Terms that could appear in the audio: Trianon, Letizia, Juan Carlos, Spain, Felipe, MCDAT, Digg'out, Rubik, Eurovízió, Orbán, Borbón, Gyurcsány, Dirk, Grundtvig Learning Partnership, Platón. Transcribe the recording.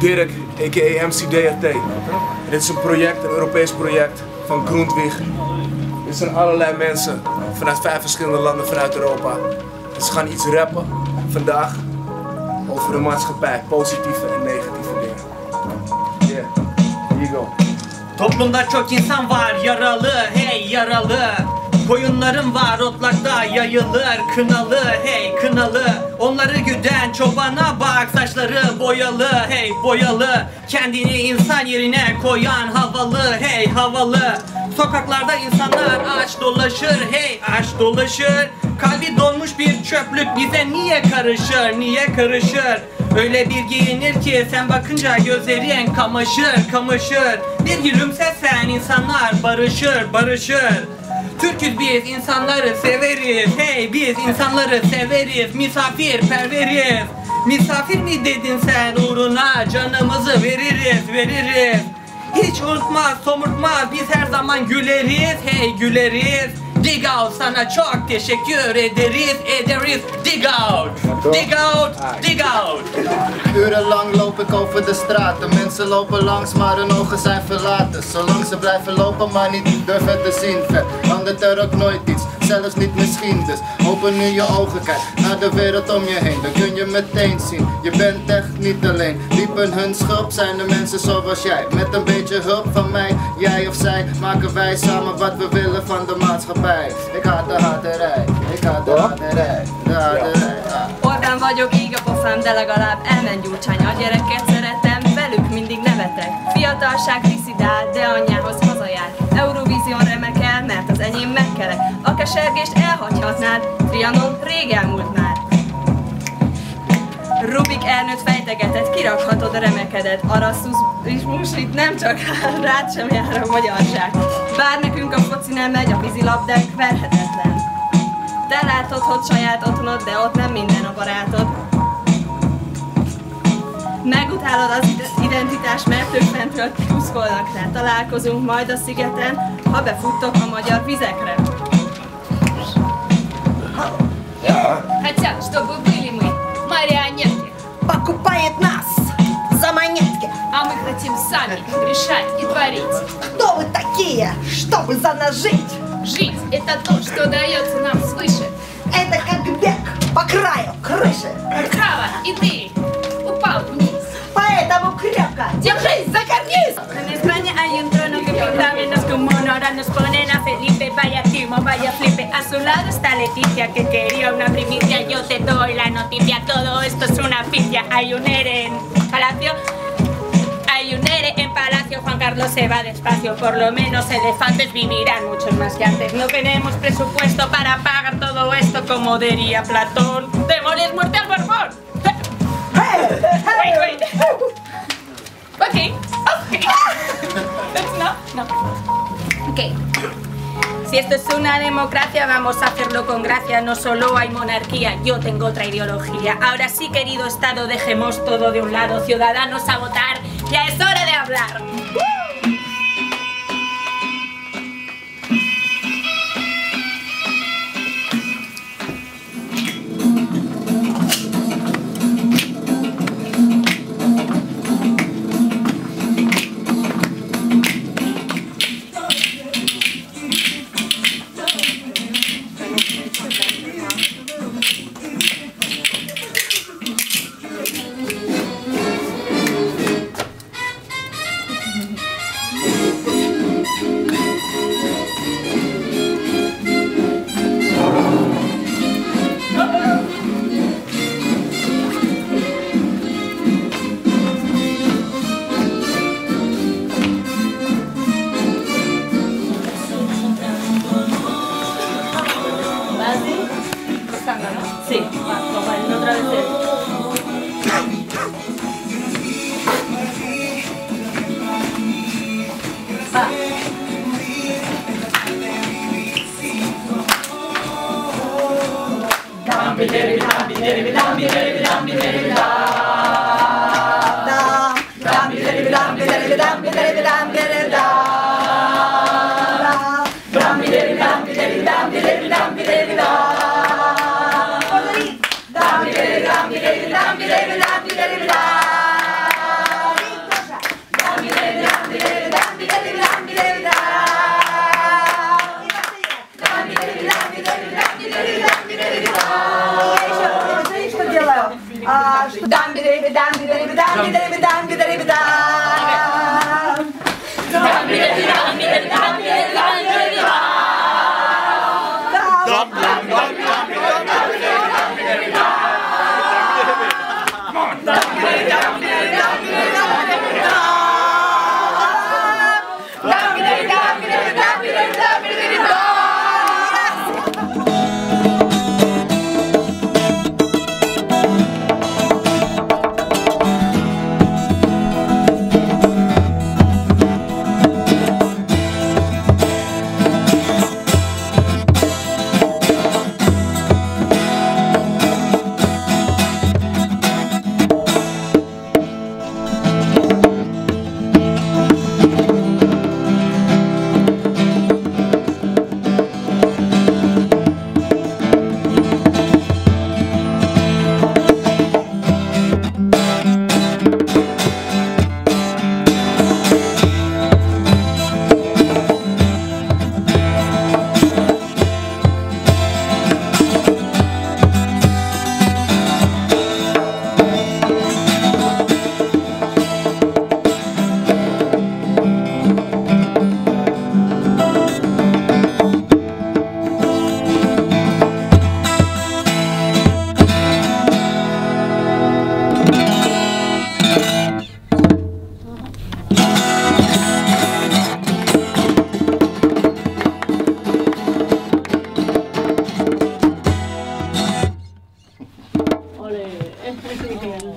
Dirk, a.k.a. MCDAT. Dit is een project, een Europees project van Grundtvig. Er zijn allerlei mensen vanuit 5 verschillende landen vanuit Europa. En ze gaan iets rappen vandaag over de maatschappij, positieve en negatieve dingen. Yeah, here you go. Toplumda çok insan var, yaralı, hey yaralı. Koyunlarım var, otlakta yayılır, kınalı, hey kınalı. Onları güden çobana bak, saçları boyalı, hey boyalı. Kendini insan yerine koyan havalı, hey havalı. Sokaklarda insanlar aç dolaşır, hey aç dolaşır. Kalbi donmuş bir çöplük bize niye karışır, niye karışır? Öyle bir giyinir ki sen bakınca gözlerin kamaşır, kamaşır. Bir gülümsesen insanlar barışır, barışır. Türk'üz biz insanları severiz, hey biz insanları severiz, misafirperveriz. Misafir mi dedin sen uğruna canımızı veririz, veririz. Hiç unutmaz, somurtmaz, biz her zaman güleriz, hey güleriz. Dig out, sana çok teşekkür ederiz, ederiz. Dig out, dig out, dig out. Urenlang loop ik over de straten. Mensen lopen langs, maar hun ogen zijn verlaten. Zolang ze blijven lopen, maar niet durven te zien. Verandert er ook nooit iets, zelfs niet misschien. Dus open nu je ogen, kijk naar de wereld om je heen. Dan kun je meteen zien, je bent echt niet alleen. Diep in hun schulp zijn de mensen zoals jij. Met een beetje hulp van mij, jij of zij, maken wij samen wat we willen van de maatschappij. Ik haat de haterij, ik haat de haterij, de haterij. Orbán vagyok, ég a pofám, de legalább elmen Gyurcsány. A gyereket szeretem, velük mindig nevetek. Fiatalság diszidál, de anyjához hazajár. Eurovízión remekel, mert az enyém megkelek. A kesergést elhagyhatnád, Trianon rég elmúlt már. Rubik elnőtt fejtegeted, kirakhatod a remekedet. Arasztizmus itt nem csak rád sem jár a magyarság. Bár nekünk a foci nem megy, a vízilabdánk verhetetlen. Te látod, hogy saját otthonod, de ott nem minden a barátod. Megutálod az identitást, mert ők fentről kuszkolnak rá. Találkozunk majd a szigeten, ha befuttok a magyar vizekre. Хотя, чтобы были мы марионетки. Покупает нас за монетки. А мы хотим сами решать и творить. Кто вы такие, чтобы за нас жить? Жить – это то, что дается нам свыше. Это как бег по краю крыши. Справа и ты упал вниз. Поэтому крепко держись за карниз. En España hay un trono que pinta menos que un mono. Ahora nos ponen a Felipe, vaya timo, vaya Felipe. A su lado está Letizia, que quería una primicia. Yo te doy la noticia, todo esto es una ficia. Hay un ere en palacio. Hay un ere en palacio, Juan Carlos se va despacio. Por lo menos elefantes vivirán muchos más que antes. No tenemos presupuesto para pagar todo esto, como diría Platón. ¡Demoles, muerte al Borbón! Wait, wait. Okay, okay. That's not, no. Okay. Si esto es una democracia, vamos a hacerlo con gracia. No solo hay monarquía, yo tengo otra ideología. Ahora sí, querido Estado, dejemos todo de un lado. Ciudadanos, a votar. Ya es hora de hablar. Mm-hmm. Estándar, ¿no? Sí, vale, otra vez. Va.